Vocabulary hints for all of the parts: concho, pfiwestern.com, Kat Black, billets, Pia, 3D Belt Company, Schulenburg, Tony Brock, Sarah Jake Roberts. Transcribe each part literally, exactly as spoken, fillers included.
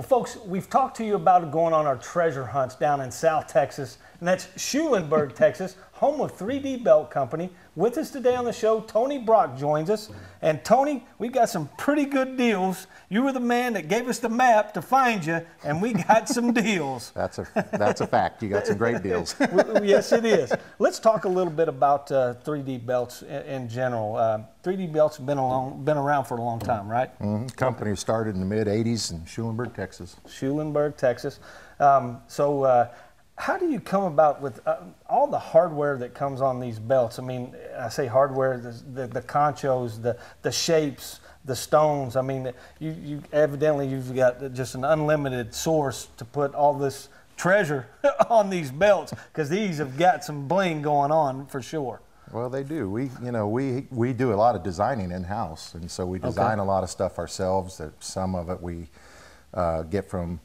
Well, folks, we've talked to you about going on our treasure hunts down in South Texas, and that's Schulenburg, Texas, home of three D Belt Company. With us today on the show, Tony Brock joins us. And Tony, we've got some pretty good deals. You were the man that gave us the map to find you, and we got some deals. That's a, that's a fact. You got some great deals. Yes, it is. Let's talk a little bit about uh, three D belts in, in general. Uh, three D belts have been, along, been around for a long time, right? Mm-hmm. Company started in the mid eighties in Schulenburg, Texas. Schulenburg, Texas. Um, so. Uh, How do you come about with uh, all the hardware that comes on these belts? I mean, I say hardware, the, the, the conchos, the, the shapes, the stones. I mean, you, you evidently you've got just an unlimited source to put all this treasure on these belts, because these have got some bling going on for sure. Well, they do. We, you know, we, we do a lot of designing in-house, and so we design okay. a lot of stuff ourselves. That some of it we uh, get from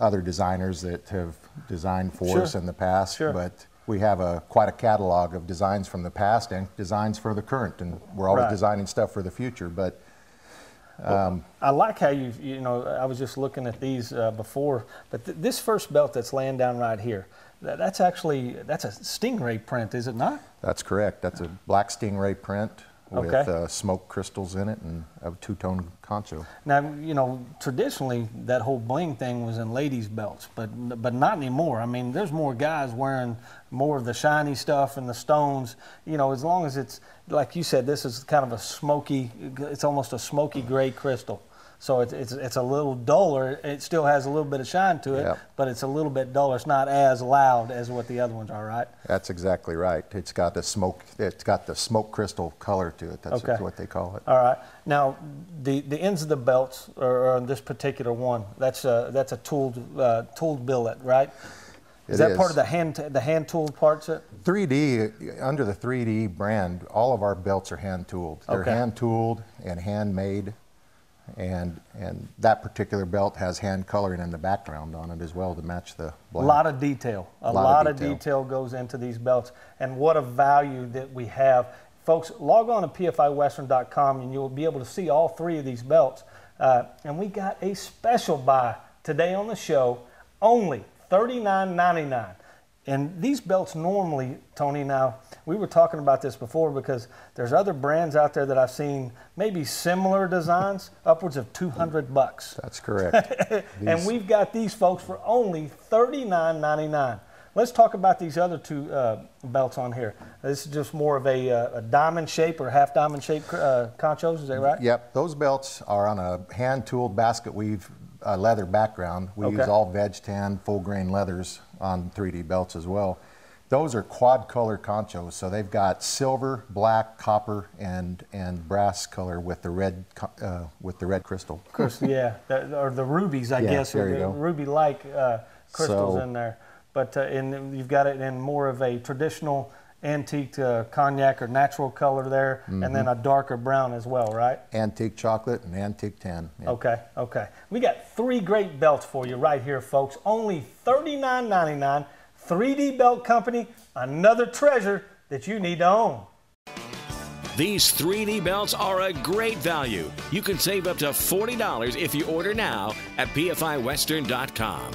other designers that have designed for sure. us in the past, sure. but we have a quite a catalog of designs from the past and designs for the current, and we're always right. designing stuff for the future. But um, well, I like how you you know I was just looking at these uh, before, but th this first belt that's laying down right here, that, that's actually that's a stingray print, is it not? That's correct. That's a black stingray print. With okay. uh, smoke crystals in it and a two-tone concho. Now, you know, traditionally that whole bling thing was in ladies' belts, but but not anymore. I mean, there's more guys wearing more of the shiny stuff and the stones. You know, as long as it's like you said, this is kind of a smoky. It's almost a smoky gray crystal, so it's it's it's a little duller. It still has a little bit of shine to it, yep. but it's a little bit duller. It's not as loud as what the other ones are, right? That's exactly right. It's got the smoke. It's got the smoke crystal color to it. That's okay. what they call it. All right. Now, the the ends of the belts are on this particular one. That's a that's a tooled uh, tooled billet, right? Is it that is. part of the hand the hand tooled parts? Of it? three D under the three D brand, all of our belts are hand tooled. They're okay. hand tooled and handmade. And and that particular belt has hand coloring in the background on it as well to match the blank. A lot of detail. A, a lot, lot of, detail. of detail goes into these belts, and what a value that we have. Folks, log on to P F I western dot com and you'll be able to see all three of these belts. Uh, and we got a special buy today on the show, only thirty-nine ninety-nine. And these belts normally, Tony, now, we were talking about this before because there's other brands out there that I've seen, maybe similar designs, upwards of two hundred bucks. That's correct. And we've got these folks for only thirty-nine ninety-nine. Let's talk about these other two uh, belts on here. This is just more of a, uh, a diamond shape or half diamond shape uh, conchos, is that right? Yep, those belts are on a hand-tooled basket weave uh, leather background. We okay. use all veg tan, full-grain leathers on three D belts as well. Those are quad color conchos, so they've got silver, black, copper, and and brass color with the red uh, with the red crystal. Crystal, yeah, the, or the rubies, I yeah, guess, there or you the go. ruby-like uh, crystals so, in there. But uh, and you've got it in more of a traditional antique uh, cognac or natural color there, mm-hmm. and then a darker brown as well, right? Antique chocolate and antique tan. Yeah. Okay, okay. We got three great belts for you right here, folks. Only thirty-nine ninety-nine. three D Belt Company, another treasure that you need to own. These three D belts are a great value. You can save up to forty dollars if you order now at P F I western dot com.